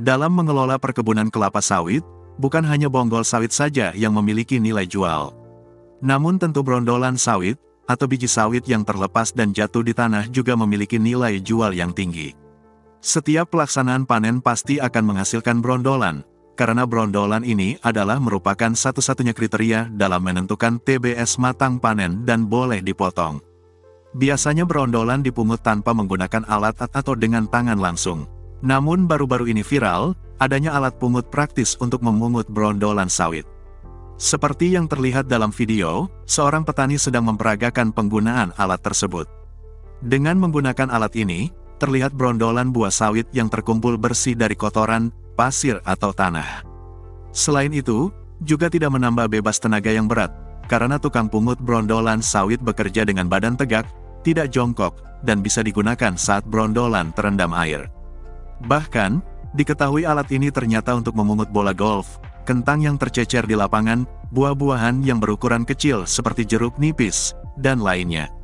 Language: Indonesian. Dalam mengelola perkebunan kelapa sawit, bukan hanya bonggol sawit saja yang memiliki nilai jual. Namun tentu brondolan sawit, atau biji sawit yang terlepas dan jatuh di tanah juga memiliki nilai jual yang tinggi. Setiap pelaksanaan panen pasti akan menghasilkan brondolan, karena brondolan ini adalah merupakan satu-satunya kriteria dalam menentukan TBS matang panen dan boleh dipotong. Biasanya brondolan dipungut tanpa menggunakan alat atau dengan tangan langsung. Namun baru-baru ini viral, adanya alat pungut praktis untuk memungut brondolan sawit. Seperti yang terlihat dalam video, seorang petani sedang memperagakan penggunaan alat tersebut. Dengan menggunakan alat ini, terlihat brondolan buah sawit yang terkumpul bersih dari kotoran, pasir atau tanah. Selain itu, juga tidak menambah bebas tenaga yang berat, karena tukang pungut brondolan sawit bekerja dengan badan tegak, tidak jongkok, dan bisa digunakan saat brondolan terendam air. Bahkan, diketahui alat ini ternyata untuk memungut bola golf, kentang yang tercecer di lapangan, buah-buahan yang berukuran kecil seperti jeruk nipis, dan lainnya.